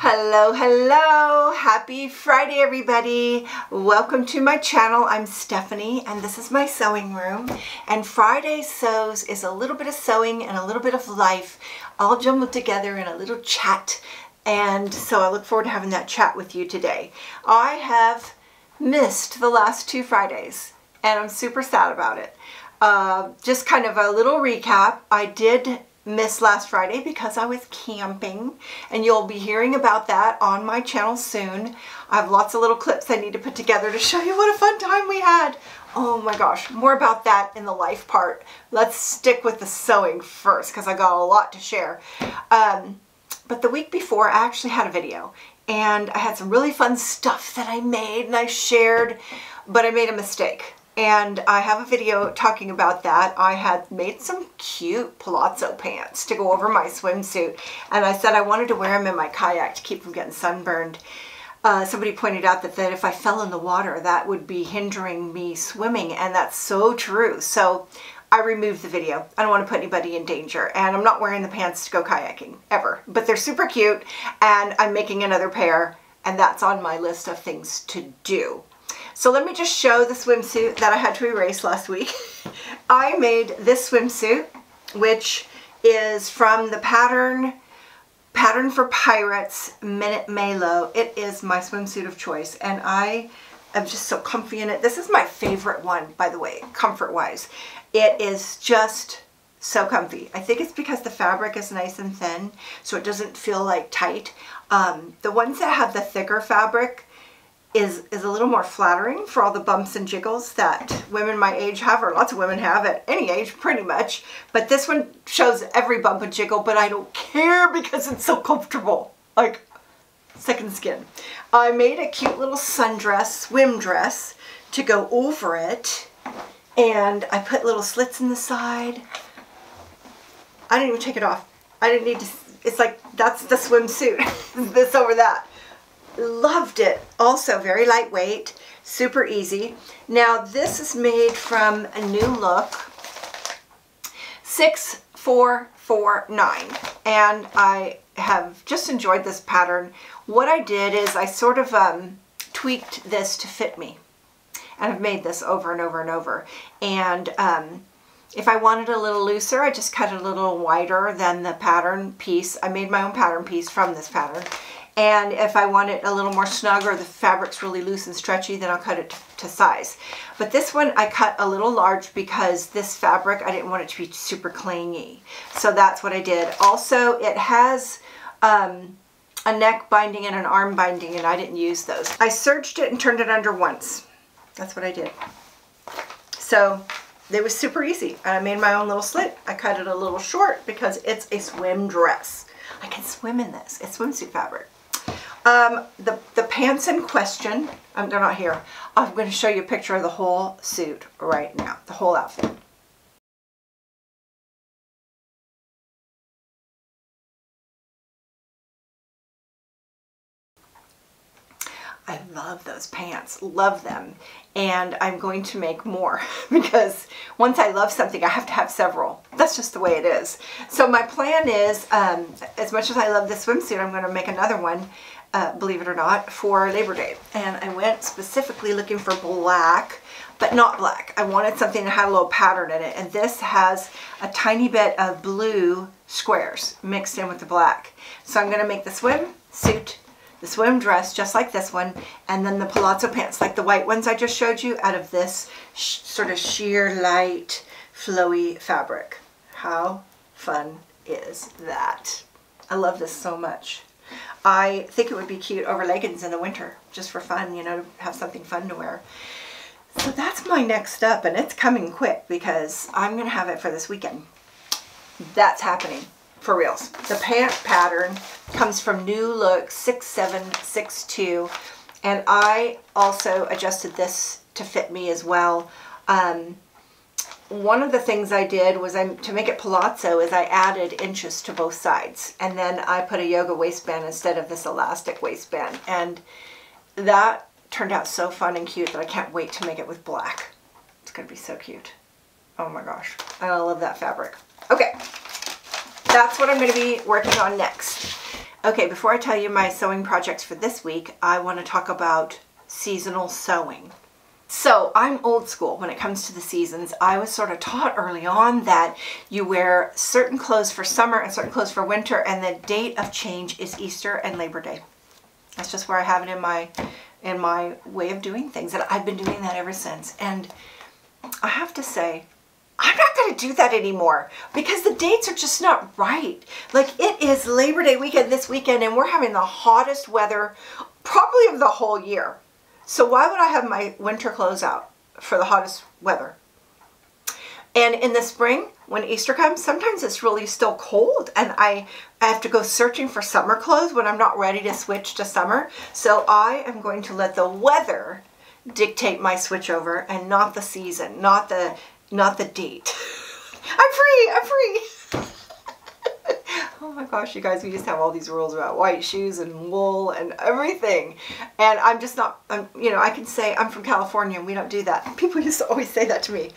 Hello, hello. Happy Friday, everybody. Welcome to my channel. I'm Stephanie, and this is my sewing room. And Friday Sews is a little bit of sewing and a little bit of life all jumbled together in a little chat. And so I look forward to having that chat with you today. I have missed the last two Fridays, and I'm super sad about it. Just kind of a little recap. I did missed last Friday because I was camping, and you'll be hearing about that on my channel soon. I have lots of little clips I need to put together to show you what a fun time we had. Oh my gosh, more about that in the life part. Let's stick with the sewing first because I got a lot to share. But the week before, I actually had a video, and I had some really fun stuff that I made and I shared, but I made a mistake. And I have a video talking about that. I had made some cute palazzo pants to go over my swimsuit. And I said I wanted to wear them in my kayak to keep from getting sunburned. Somebody pointed out that if I fell in the water, that would be hindering me swimming. And that's so true. So I removed the video. I don't want to put anybody in danger. And I'm not wearing the pants to go kayaking, ever. But they're super cute. And I'm making another pair. And that's on my list of things to do. So let me just show the swimsuit that I had to erase last week. I made this swimsuit, which is from the Pattern for Pirates Minute Maliot. It is my swimsuit of choice, and I am just so comfy in it. This is my favorite one, by the way, comfort-wise. It is just so comfy. I think it's because the fabric is nice and thin, so it doesn't feel like tight. The ones that have the thicker fabric is a little more flattering for all the bumps and jiggles that women my age have, or lots of women have at any age pretty much. But this one shows every bump and jiggle, but I don't care because it's so comfortable, like second skin. I made a cute little sundress, swim dress to go over it, and I put little slits in the side. I didn't even take it off. I didn't need to. It's like, that's the swimsuit. This over that. Loved it. Also very lightweight, super easy. Now this is made from a New Look 6449, and I have just enjoyed this pattern. What I did is I sort of tweaked this to fit me, and I've made this over and over and over. And if I wanted a little looser, I just cut it a little wider than the pattern piece. I made my own pattern piece from this pattern. And if I want it a little more snug, or the fabric's really loose and stretchy, then I'll cut it to size. But this one I cut a little large because this fabric, I didn't want it to be super clingy. So that's what I did. Also, it has a neck binding and an arm binding, and I didn't use those. I serged it and turned it under once. That's what I did. So it was super easy. And I made my own little slit. I cut it a little short because it's a swim dress. I can swim in this. It's swimsuit fabric. The pants in question, they're not here. I'm going to show you a picture of the whole suit right now, the whole outfit. I love those pants, love them. And I'm going to make more because once I love something, I have to have several. That's just the way it is. So my plan is, as much as I love this swimsuit, I'm going to make another one, believe it or not, for Labor Day. And I went specifically looking for black, but not black. I wanted something that had a little pattern in it. And this has a tiny bit of blue squares mixed in with the black. So I'm going to make the swimsuit, the swim dress just like this one, and then the palazzo pants like the white ones I just showed you out of this sort of sheer light flowy fabric. How fun is that? I love this so much. I think it would be cute over leggings in the winter, just for fun, you know, to have something fun to wear. So that's my next step, and it's coming quick because I'm gonna have it for this weekend. That's happening. For reals. The pant pattern comes from New Look 6762, and I also adjusted this to fit me as well. One of the things I did was to make it palazzo is I added inches to both sides, and then I put a yoga waistband instead of this elastic waistband, and that turned out so fun and cute that I can't wait to make it with black. It's gonna be so cute. Oh my gosh, I love that fabric. Okay. That's what I'm going to be working on next. Okay, before I tell you my sewing projects for this week, I want to talk about seasonal sewing. So I'm old school when it comes to the seasons. I was sort of taught early on that you wear certain clothes for summer and certain clothes for winter, and the date of change is Easter and Labor Day. That's just where I have it in my way of doing things, and I've been doing that ever since. And I have to say, I'm not going to do that anymore because the dates are just not right. Like, it is Labor Day weekend this weekend, and we're having the hottest weather probably of the whole year. So why would I have my winter clothes out for the hottest weather? And in the spring, when Easter comes, sometimes it's really still cold, and I have to go searching for summer clothes when I'm not ready to switch to summer. So I am going to let the weather dictate my switchover, and not the season, not the date. I'm free. Oh my gosh, you guys, we just have all these rules about white shoes and wool and everything. And I'm just not, you know, I can say I'm from California and we don't do that. People used to always say that to me.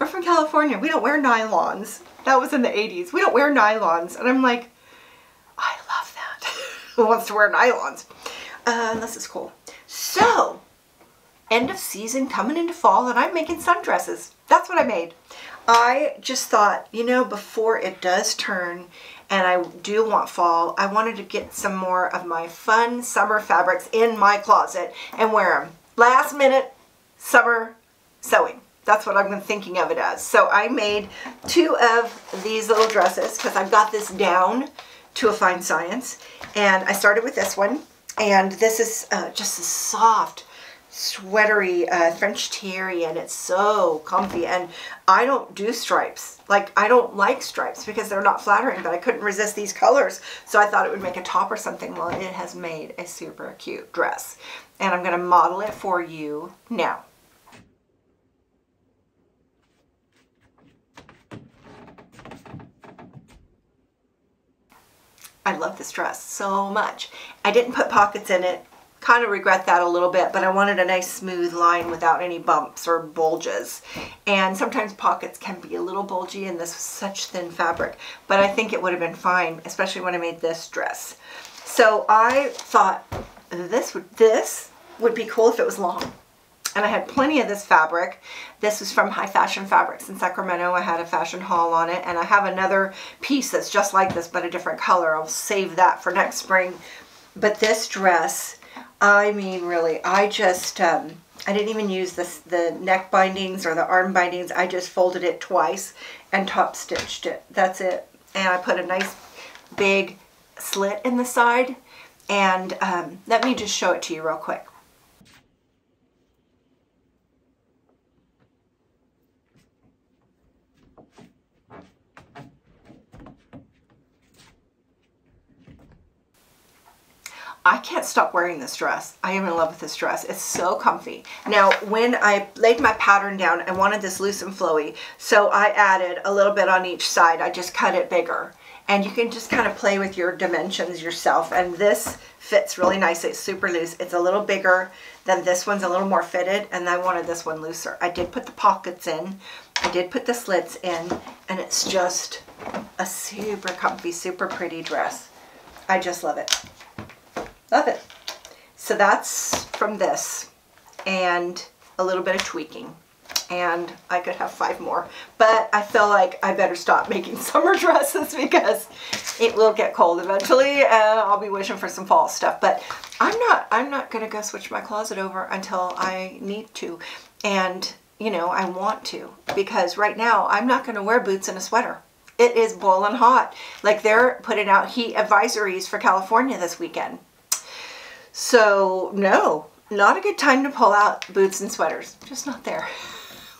We're from California. We don't wear nylons. That was in the 80s. We don't wear nylons. And I'm like, I love that. Who wants to wear nylons? This is cool. So, end of season, coming into fall, and I'm making sundresses. That's what I made. I just thought, you know, before it does turn, and I do want fall, I wanted to get some more of my fun summer fabrics in my closet and wear them. Last minute summer sewing. That's what I'm thinking of it as. So I made two of these little dresses because I've got this down to a fine science. And I started with this one. And this is just a soft, sweatery French terry, and it's so comfy. And I don't do stripes. Like, I don't like stripes because they're not flattering, but I couldn't resist these colors, so I thought it would make a top or something. Well, it has made a super cute dress, and I'm going to model it for you now. I love this dress so much. I didn't put pockets in it. Kind of regret that a little bit, but I wanted a nice smooth line without any bumps or bulges. And sometimes pockets can be a little bulgy, and this was such thin fabric, but I think it would have been fine, especially when I made this dress. So I thought this would be cool if it was long. And I had plenty of this fabric. This was from High Fashion Fabrics in Sacramento. I had a fashion haul on it, and I have another piece that's just like this but a different color. I'll save that for next spring. But this dress, I mean, really, I just, I didn't even use the neck bindings or the arm bindings. I just folded it twice and top stitched it. That's it. And I put a nice big slit in the side. And let me just show it to you real quick. I can't stop wearing this dress. I am in love with this dress. It's so comfy. Now, when I laid my pattern down, I wanted this loose and flowy, so I added a little bit on each side. I just cut it bigger. And you can just kind of play with your dimensions yourself. And this fits really nice. It's super loose. It's a little bigger than this one's, a little more fitted, and I wanted this one looser. I did put the pockets in. I did put the slits in, and it's just a super comfy, super pretty dress. I just love it. Love it. So that's from this, and a little bit of tweaking, and I could have 5 more, but I feel like I better stop making summer dresses because it will get cold eventually, and I'll be wishing for some fall stuff. But I'm not gonna go switch my closet over until I need to, and you know, I want to, because right now I'm not gonna wear boots and a sweater. It is boiling hot. Like, they're putting out heat advisories for California this weekend. So no, not a good time to pull out boots and sweaters. Just not there.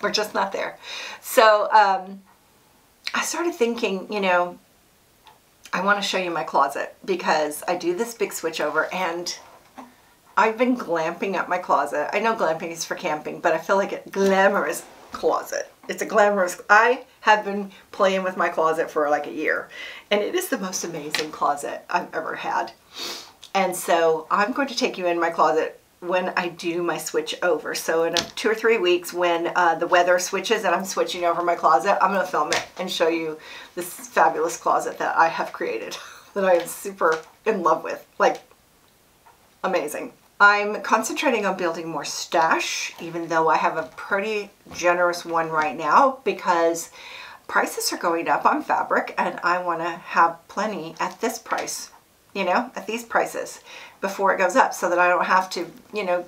We're just not there. So I started thinking, you know, I want to show you my closet because I do this big switchover, and I've been glamping up my closet. I know glamping is for camping, but I feel like a glamorous closet. It's a glamorous, I have been playing with my closet for like a year, and it is the most amazing closet I've ever had. And so I'm going to take you in my closet when I do my switch over. So in 2 or 3 weeks, when the weather switches and I'm switching over my closet, I'm going to film it and show you this fabulous closet that I have created. that I am super in love with. Like, amazing. I'm concentrating on building more stash, even though I have a pretty generous one right now because prices are going up on fabric and I want to have plenty at this price, you know, at these prices before it goes up so that I don't have to, you know,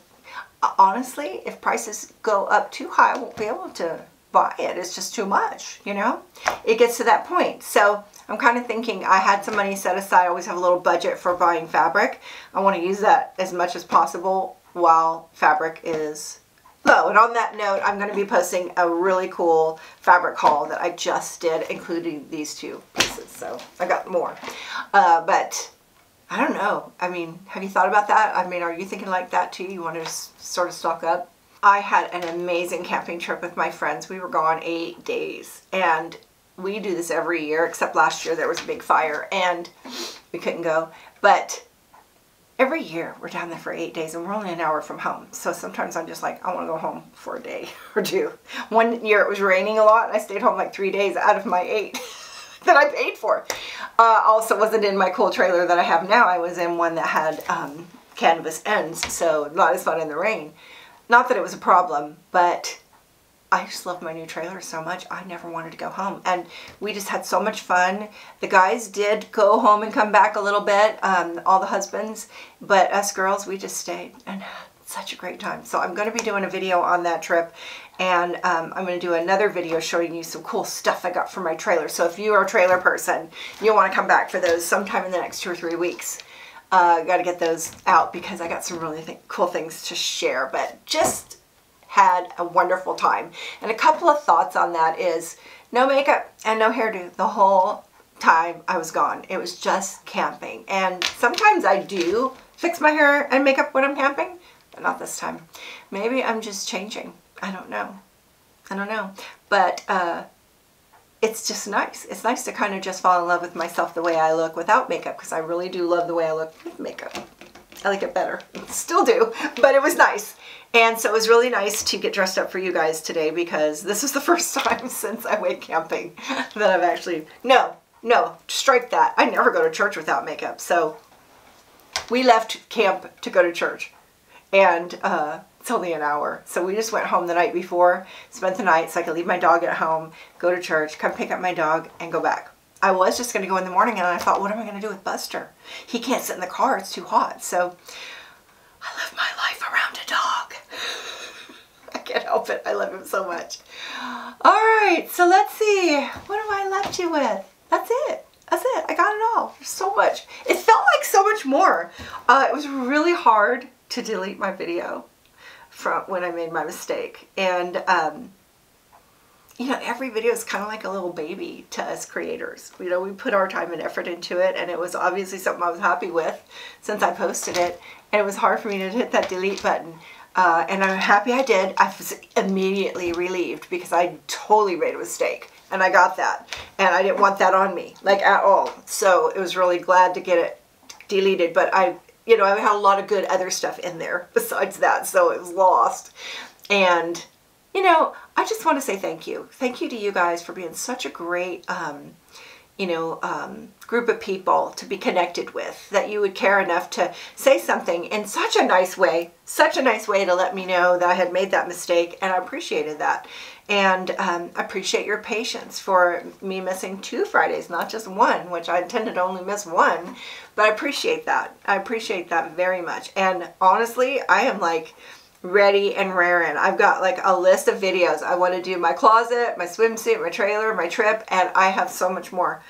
honestly, if prices go up too high, I won't be able to buy it. It's just too much, you know, it gets to that point. So I'm kind of thinking I had some money set aside. I always have a little budget for buying fabric. I want to use that as much as possible while fabric is low. And on that note, I'm going to be posting a really cool fabric haul that I just did, including these two pieces. So I got more, but I don't know. I mean, have you thought about that? I mean, are you thinking like that too? You want to sort of stock up? I had an amazing camping trip with my friends. We were gone 8 days and we do this every year, except last year there was a big fire and we couldn't go. But every year we're down there for 8 days and we're only an hour from home. So sometimes I'm just like, I want to go home for a day or two. One year it was raining a lot and I stayed home like 3 days out of my 8 that I paid for. Also wasn't in my cool trailer that I have now. I was in one that had canvas ends, so not as fun in the rain. Not that it was a problem, but I just love my new trailer so much. I never wanted to go home. And we just had so much fun. The guys did go home and come back a little bit, all the husbands, but us girls, we just stayed and had such a great time. So I'm going to be doing a video on that trip, and I'm going to do another video showing you some cool stuff I got from my trailer. So if you are a trailer person, you'll want to come back for those sometime in the next 2 or 3 weeks. Got to get those out because I got some really cool things to share, but just had a wonderful time. And a couple of thoughts on that is no makeup and no hairdo the whole time I was gone. It was just camping. And sometimes I do fix my hair and makeup when I'm camping, but not this time. Maybe I'm just changing. I don't know. I don't know. But, it's just nice. It's nice to kind of just fall in love with myself the way I look without makeup, because I really do love the way I look with makeup. I like it better. Still do, but it was nice. And so it was really nice to get dressed up for you guys today because this was the first time since I went camping that I've actually... No, strike that. I never go to church without makeup. So we left camp to go to church. And it's only an hour. So we just went home the night before, spent the night so I could leave my dog at home, go to church, come pick up my dog, and go back. I was just going to go in the morning, and I thought, what am I going to do with Buster? He can't sit in the car. It's too hot. So I live my life around a dog. I can't help it. I love him so much. All right. So let's see. What have I left you with? That's it. That's it. I got it all. There's so much. It felt like so much more. It was really hard to delete my video from when I made my mistake. And, you know, every video is kind of like a little baby to us creators. You know, we put our time and effort into it, and it was obviously something I was happy with since I posted it. And it was hard for me to hit that delete button. And I'm happy I did. I was immediately relieved because I totally made a mistake. And I got that. And I didn't want that on me, like at all. So it was really glad to get it deleted. But you know, I had a lot of good other stuff in there besides that, so it was lost. And, you know, I just want to say thank you. Thank you to you guys for being such a great, you know, group of people to be connected with, that you would care enough to say something in such a nice way to let me know that I had made that mistake, and I appreciated that. And I appreciate your patience for me missing 2 Fridays, not just one, which I intended to only miss one, but I appreciate that. I appreciate that very much. And honestly, I am like ready and raring. I've got like a list of videos. I want to do my closet, my swimsuit, my trailer, my trip, and I have so much more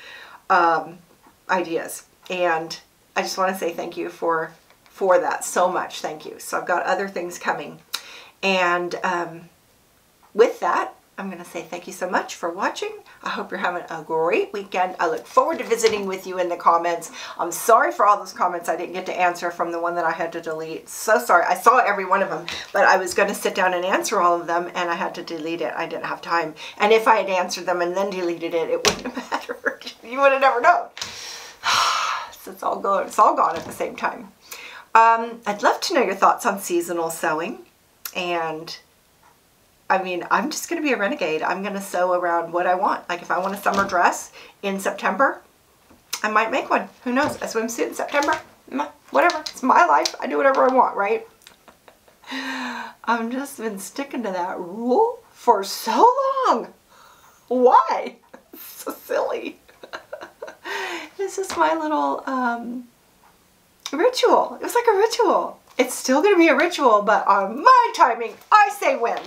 ideas. And I just want to say thank you for that so much. Thank you. So I've got other things coming. And with that, I'm going to say thank you so much for watching. I hope you're having a great weekend. I look forward to visiting with you in the comments. I'm sorry for all those comments I didn't get to answer from the one that I had to delete. So sorry. I saw every one of them, but I was going to sit down and answer all of them, and I had to delete it. I didn't have time. And if I had answered them and then deleted it, it wouldn't have mattered. You would have never known. So it's all gone at the same time. I'd love to know your thoughts on seasonal sewing. And I mean, I'm just going to be a renegade. I'm going to sew around what I want. Like if I want a summer dress in September, I might make one. Who knows? A swimsuit in September. Whatever. It's my life. I do whatever I want, right? I've just been sticking to that rule for so long. Why? It's so silly. This is my little ritual. It was like a ritual. It's still going to be a ritual, but on my timing, I say when.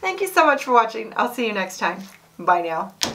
Thank you so much for watching. I'll see you next time. Bye now.